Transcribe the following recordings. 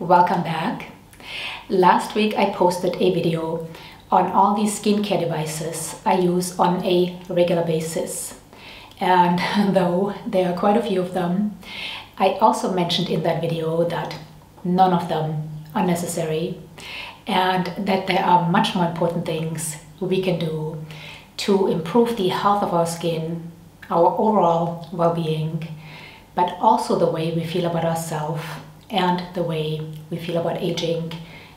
Welcome back. Last week I posted a video on all these skincare devices I use on a regular basis, and though there are quite a few of them, I also mentioned in that video that none of them are necessary and that there are much more important things we can do to improve the health of our skin, our overall well-being, but also the way we feel about ourselves and the way we feel about aging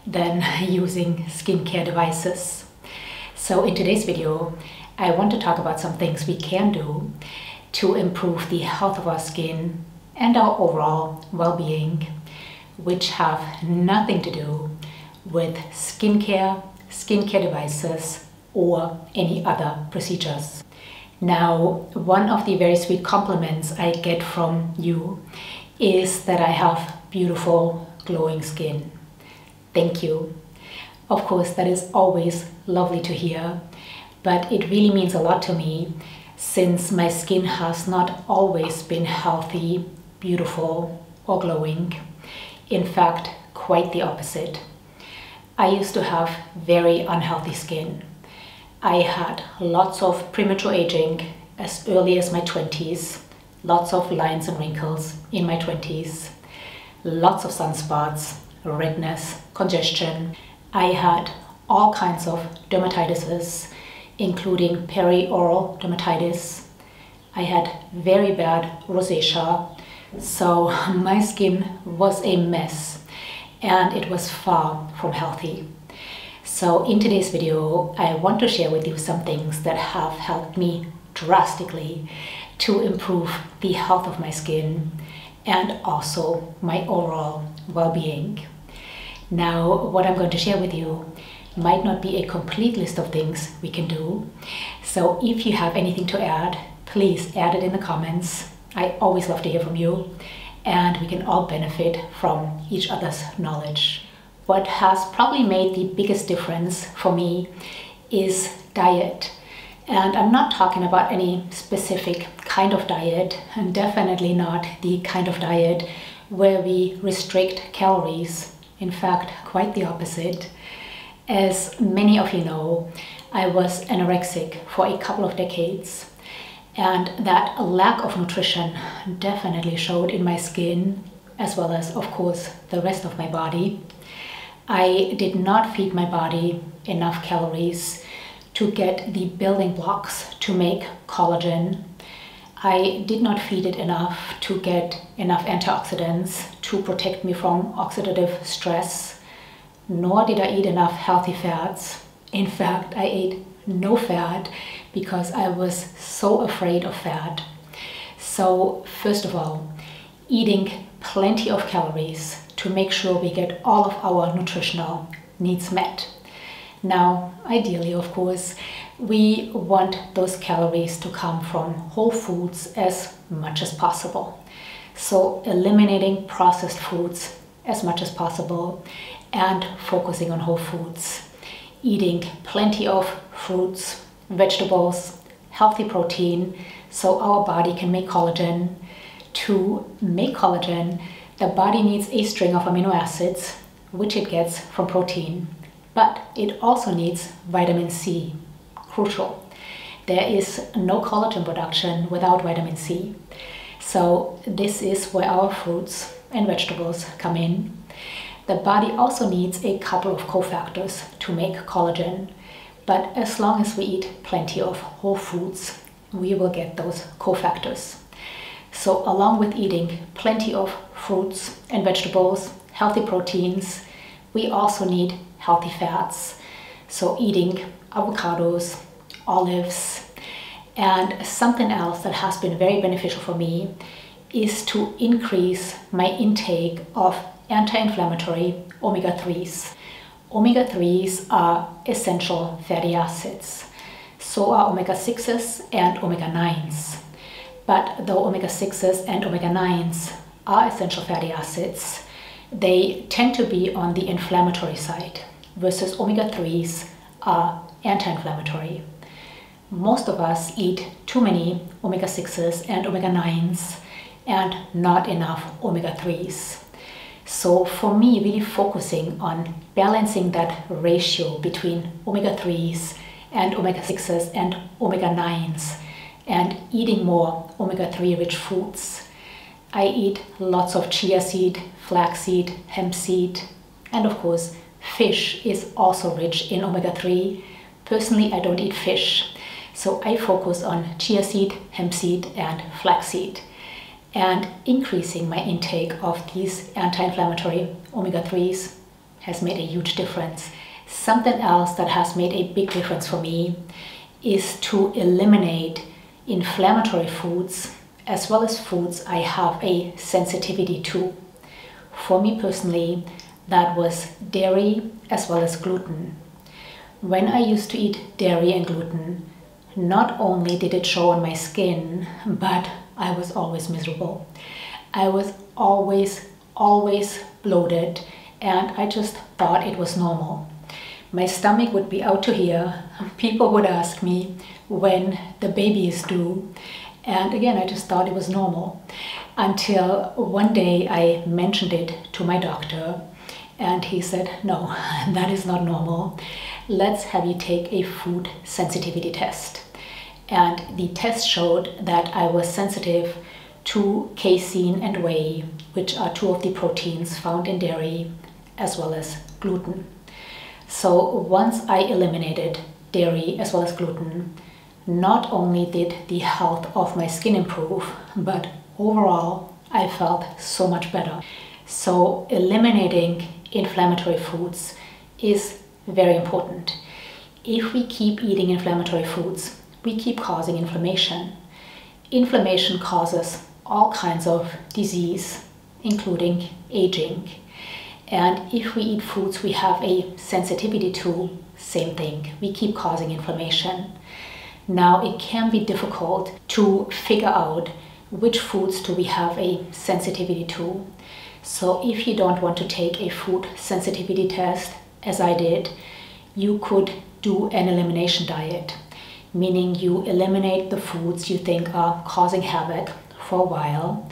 than using skincare devices. So in today's video, I want to talk about some things we can do to improve the health of our skin and our overall well-being, which have nothing to do with skincare, skincare devices, or any other procedures. Now, one of the very sweet compliments I get from you is that I have beautiful, glowing skin. Thank you. Of course, that is always lovely to hear, but it really means a lot to me since my skin has not always been healthy, beautiful, or glowing. In fact, quite the opposite. I used to have very unhealthy skin. I had lots of premature aging as early as my 20s, lots of lines and wrinkles in my 20s, lots of sunspots, redness, congestion. I had all kinds of dermatitises, including perioral dermatitis. I had very bad rosacea, so my skin was a mess and it was far from healthy. So in today's video, I want to share with you some things that have helped me drastically to improve the health of my skin and also my overall well-being. Now, what I'm going to share with you might not be a complete list of things we can do. So if you have anything to add, please add it in the comments. I always love to hear from you, and we can all benefit from each other's knowledge. What has probably made the biggest difference for me is diet. And I'm not talking about any specific kind of diet, and definitely not the kind of diet where we restrict calories. In fact, quite the opposite. As many of you know, I was anorexic for a couple of decades, and that lack of nutrition definitely showed in my skin, as well as, of course, the rest of my body. I did not feed my body enough calories to get the building blocks to make collagen. I did not feed it enough to get enough antioxidants to protect me from oxidative stress, nor did I eat enough healthy fats. In fact, I ate no fat because I was so afraid of fat. So first of all, eating plenty of calories to make sure we get all of our nutritional needs met. Now, ideally, of course, we want those calories to come from whole foods as much as possible. So eliminating processed foods as much as possible and focusing on whole foods. Eating plenty of fruits, vegetables, healthy protein, so our body can make collagen. To make collagen, the body needs a string of amino acids, which it gets from protein. But it also needs vitamin C, crucial. There is no collagen production without vitamin C. So this is where our fruits and vegetables come in. The body also needs a couple of cofactors to make collagen. But as long as we eat plenty of whole foods, we will get those cofactors. So along with eating plenty of fruits and vegetables, healthy proteins, we also need healthy fats, so eating avocados, olives. And something else that has been very beneficial for me is to increase my intake of anti-inflammatory omega-3s. Omega-3s are essential fatty acids, so are omega-6s and omega-9s. But though omega-6s and omega-9s are essential fatty acids, they tend to be on the inflammatory side, versus omega-3s are anti-inflammatory. Most of us eat too many omega-6s and omega-9s and not enough omega-3s. So for me, really focusing on balancing that ratio between omega-3s and omega-6s and omega-9s, and eating more omega-3 rich foods. I eat lots of chia seed, flaxseed, hemp seed, and of course fish is also rich in omega-3. Personally, I don't eat fish, so I focus on chia seed, hemp seed, and flaxseed, and increasing my intake of these anti-inflammatory omega-3s has made a huge difference. Something else that has made a big difference for me is to eliminate inflammatory foods as well as foods I have a sensitivity to. For me personally, that was dairy as well as gluten. When I used to eat dairy and gluten, not only did it show on my skin, but I was always miserable. I was always bloated, and I just thought it was normal. My stomach would be out to here. People would ask me when the baby is due. And again, I just thought it was normal, until one day I mentioned it to my doctor, and he said, no, that is not normal. Let's have you take a food sensitivity test. And the test showed that I was sensitive to casein and whey, which are two of the proteins found in dairy, as well as gluten. So once I eliminated dairy as well as gluten, not only did the health of my skin improve, but overall I felt so much better. So eliminating inflammatory foods is very important. If we keep eating inflammatory foods, we keep causing inflammation. Inflammation causes all kinds of disease, including aging. And if we eat foods we have a sensitivity to, same thing, we keep causing inflammation. Now, it can be difficult to figure out which foods do we have a sensitivity to. So if you don't want to take a food sensitivity test, as I did, you could do an elimination diet, meaning you eliminate the foods you think are causing havoc for a while.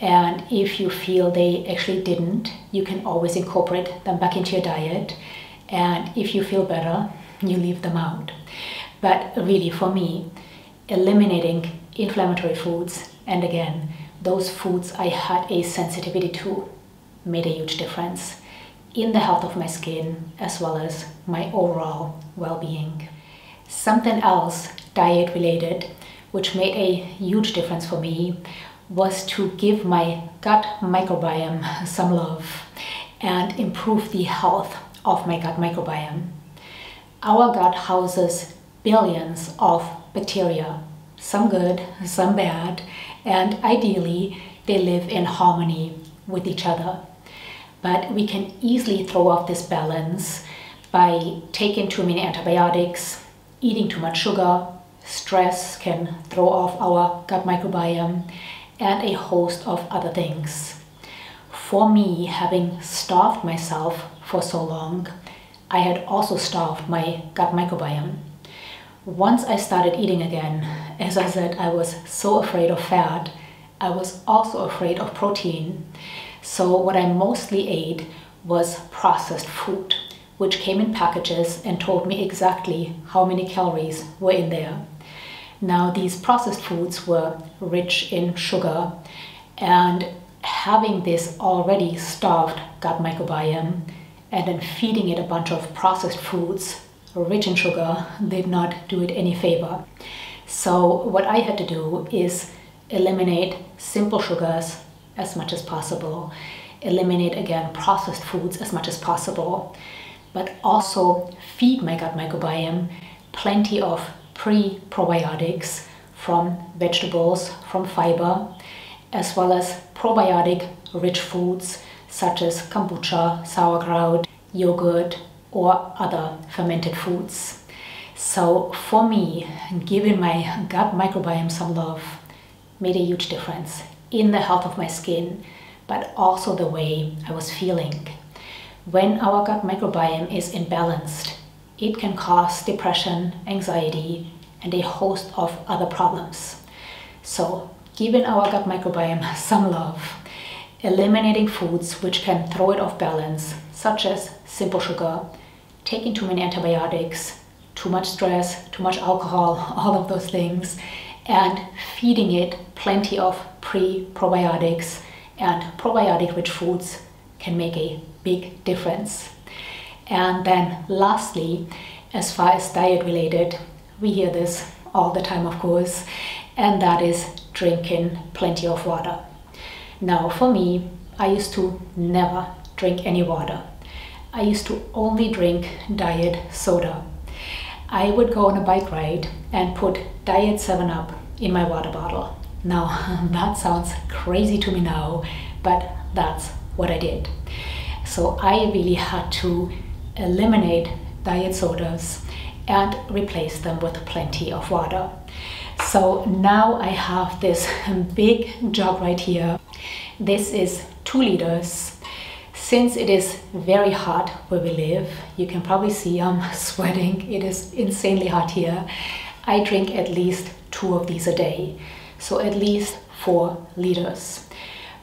And if you feel they actually didn't, you can always incorporate them back into your diet. And if you feel better, you leave them out. But really, for me, eliminating inflammatory foods, and again, those foods I had a sensitivity to, made a huge difference in the health of my skin as well as my overall well-being. Something else diet-related which made a huge difference for me was to give my gut microbiome some love and improve the health of my gut microbiome. Our gut houses billions of bacteria, some good, some bad, and ideally they live in harmony with each other. But we can easily throw off this balance by taking too many antibiotics, eating too much sugar. Stress can throw off our gut microbiome, and a host of other things. For me, having starved myself for so long, I had also starved my gut microbiome. Once I started eating again, as I said, I was so afraid of fat, I was also afraid of protein. So what I mostly ate was processed food, which came in packages and told me exactly how many calories were in there. Now, these processed foods were rich in sugar, and having this already starved gut microbiome and then feeding it a bunch of processed foods rich in sugar did not do it any favor. So what I had to do is eliminate simple sugars as much as possible, eliminate again processed foods as much as possible, but also feed my gut microbiome plenty of pre-probiotics from vegetables, from fiber, as well as probiotic rich foods such as kombucha, sauerkraut, yogurt, or other fermented foods. So for me, giving my gut microbiome some love made a huge difference in the health of my skin, but also the way I was feeling. When our gut microbiome is imbalanced, it can cause depression, anxiety, and a host of other problems. So giving our gut microbiome some love, eliminating foods which can throw it off balance, such as simple sugar, taking too many antibiotics, too much stress, too much alcohol, all of those things, and feeding it plenty of pre-probiotics and probiotic-rich foods can make a big difference. And then lastly, as far as diet-related, we hear this all the time, of course, and that is drinking plenty of water. Now for me, I used to never drink any water. I used to only drink diet soda. I would go on a bike ride and put diet 7-Up in my water bottle. Now that sounds crazy to me now, but that's what I did. So I really had to eliminate diet sodas and replace them with plenty of water. So now I have this big jug right here. This is 2 liters. Since it is very hot where we live, you can probably see I'm sweating. It is insanely hot here. I drink at least 2 of these a day, so at least 4 liters.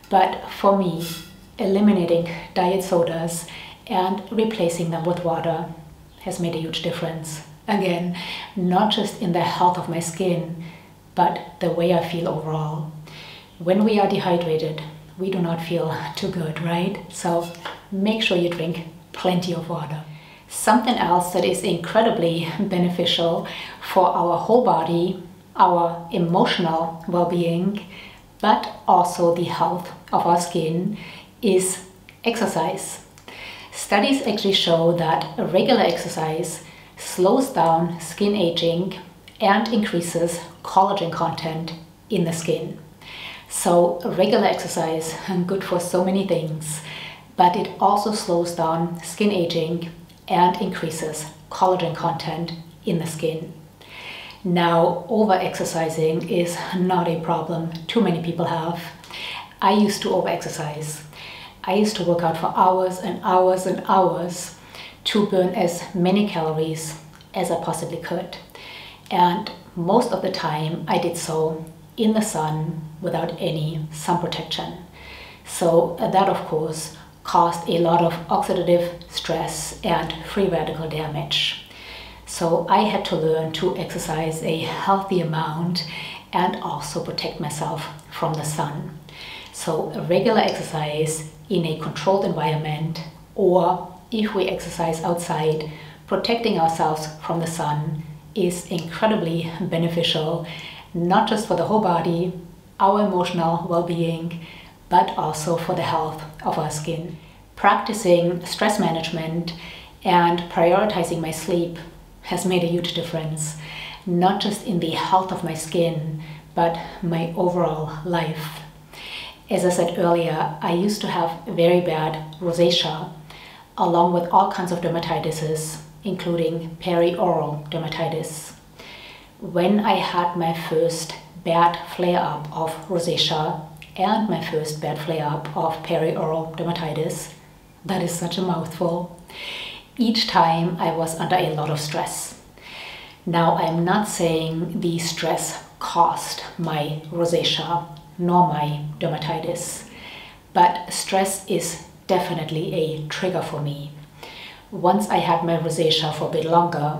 But for me, eliminating diet sodas and replacing them with water has made a huge difference. Again, not just in the health of my skin, but the way I feel overall. When we are dehydrated, we do not feel too good, right? So make sure you drink plenty of water. Something else that is incredibly beneficial for our whole body, our emotional well-being, but also the health of our skin, is exercise. Studies actually show that regular exercise slows down skin aging and increases collagen content in the skin. So regular exercise is good for so many things, but it also slows down skin aging and increases collagen content in the skin. Now, over-exercising is not a problem too many people have. I used to over-exercise. I used to work out for hours and hours and hours to burn as many calories as I possibly could. And most of the time I did so in the sun without any sun protection. So that of course caused a lot of oxidative stress and free radical damage. So I had to learn to exercise a healthy amount and also protect myself from the sun. So regular exercise in a controlled environment, or if we exercise outside, protecting ourselves from the sun is incredibly beneficial, not just for the whole body, our emotional well-being, but also for the health of our skin. Practicing stress management and prioritizing my sleep has made a huge difference, not just in the health of my skin, but my overall life. As I said earlier, I used to have very bad rosacea, along with all kinds of dermatitis, including perioral dermatitis. When I had my first bad flare-up of rosacea and my first bad flare-up of perioral dermatitis, that is such a mouthful, each time I was under a lot of stress. Now, I'm not saying the stress caused my rosacea nor my dermatitis, but stress is definitely a trigger for me. Once I had my rosacea for a bit longer,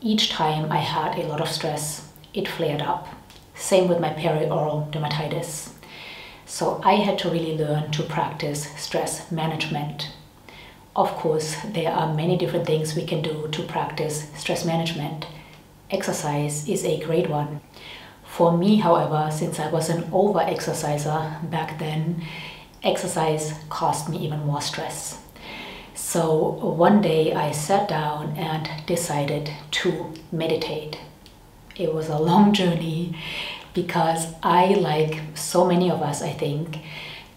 each time I had a lot of stress, it flared up. Same with my perioral dermatitis. So I had to really learn to practice stress management. Of course, there are many different things we can do to practice stress management. Exercise is a great one. For me, however, since I was an over-exerciser back then, exercise caused me even more stress. So one day I sat down and decided to meditate. It was a long journey because I, like so many of us, I think,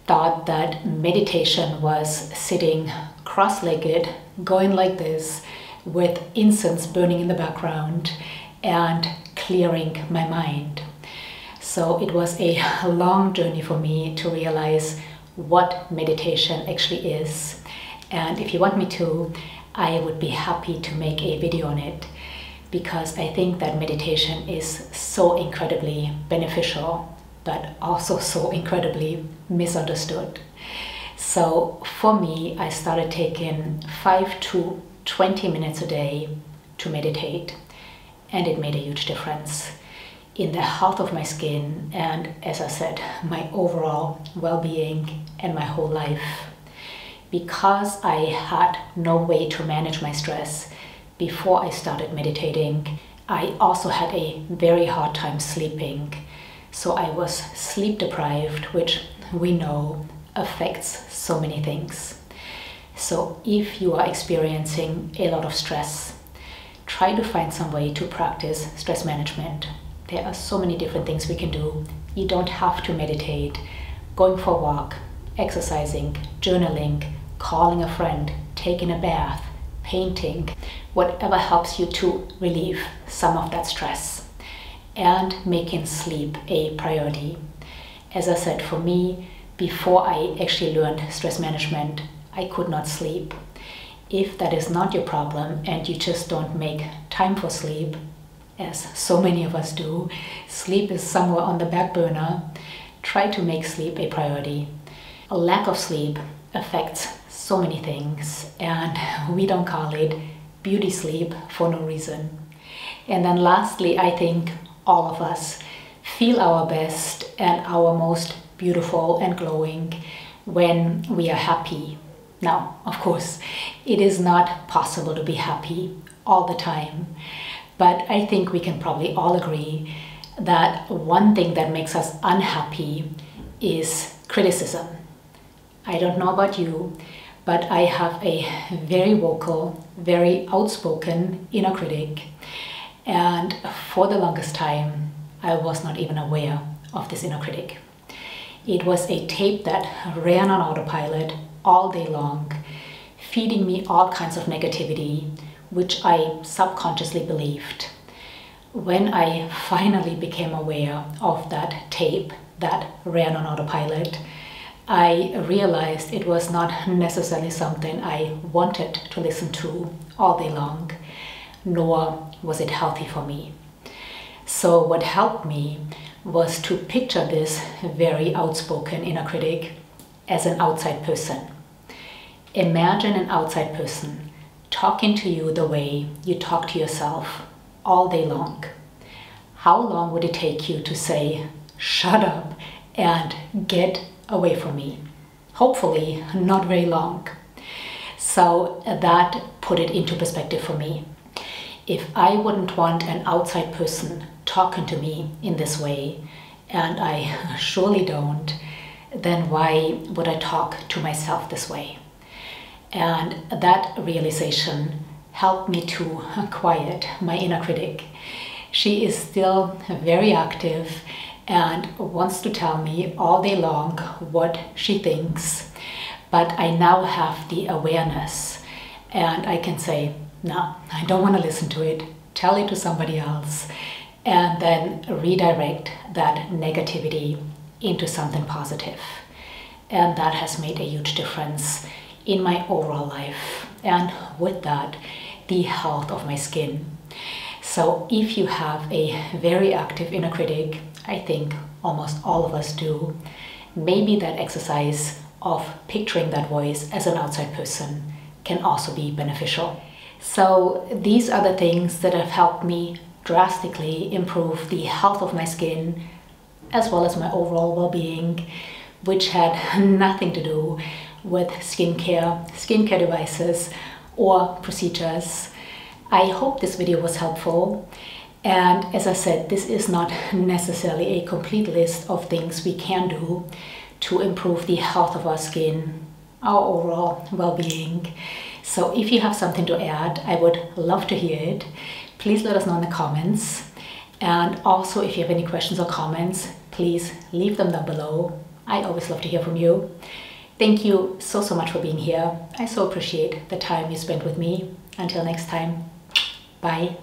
thought that meditation was sitting cross-legged, going like this, with incense burning in the background and clearing my mind. So it was a long journey for me to realize what meditation actually is. And if you want me to, I would be happy to make a video on it, because I think that meditation is so incredibly beneficial, but also so incredibly misunderstood. So for me, I started taking 5 to 20 minutes a day to meditate, and it made a huge difference in the health of my skin and, as I said, my overall well-being and my whole life. Because I had no way to manage my stress before I started meditating, I also had a very hard time sleeping. So I was sleep deprived, which we know affects so many things. So if you are experiencing a lot of stress, try to find some way to practice stress management. There are so many different things we can do. You don't have to meditate. Going for a walk, exercising, journaling, calling a friend, taking a bath, painting, whatever helps you to relieve some of that stress, and making sleep a priority. As I said, for me, before I actually learned stress management, I could not sleep. If that is not your problem and you just don't make time for sleep, as so many of us do, sleep is somewhere on the back burner, try to make sleep a priority. A lack of sleep affects so many things, and we don't call it beauty sleep for no reason. And then lastly, I think all of us feel our best and our most beautiful and glowing when we are happy. Now, of course, it is not possible to be happy all the time, but I think we can probably all agree that one thing that makes us unhappy is criticism. I don't know about you, but I have a very vocal, very outspoken inner critic, and for the longest time, I was not even aware of this inner critic. It was a tape that ran on autopilot all day long, feeding me all kinds of negativity, which I subconsciously believed. When I finally became aware of that tape that ran on autopilot, I realized it was not necessarily something I wanted to listen to all day long, nor was it healthy for me. So what helped me was to picture this very outspoken inner critic as an outside person. Imagine an outside person talking to you the way you talk to yourself all day long. How long would it take you to say, "Shut up and get away from me"? Hopefully not very long. So that put it into perspective for me. If I wouldn't want an outside person talking to me in this way, and I surely don't, then why would I talk to myself this way? And that realization helped me to quiet my inner critic. She is still very active and wants to tell me all day long what she thinks, but I now have the awareness and I can say, no, I don't want to listen to it, tell it to somebody else, and then redirect that negativity into something positive. And that has made a huge difference in my overall life, and with that, the health of my skin. So if you have a very active inner critic, I think almost all of us do, maybe that exercise of picturing that voice as an outside person can also be beneficial. So these are the things that have helped me drastically improve the health of my skin, as well as my overall well-being, which had nothing to do with skincare devices, or procedures. I hope this video was helpful. And as I said, this is not necessarily a complete list of things we can do to improve the health of our skin, our overall well-being. So if you have something to add, I would love to hear it. Please let us know in the comments. And also, if you have any questions or comments, please leave them down below. I always love to hear from you. Thank you so, so much for being here. I so appreciate the time you spent with me. Until next time, bye.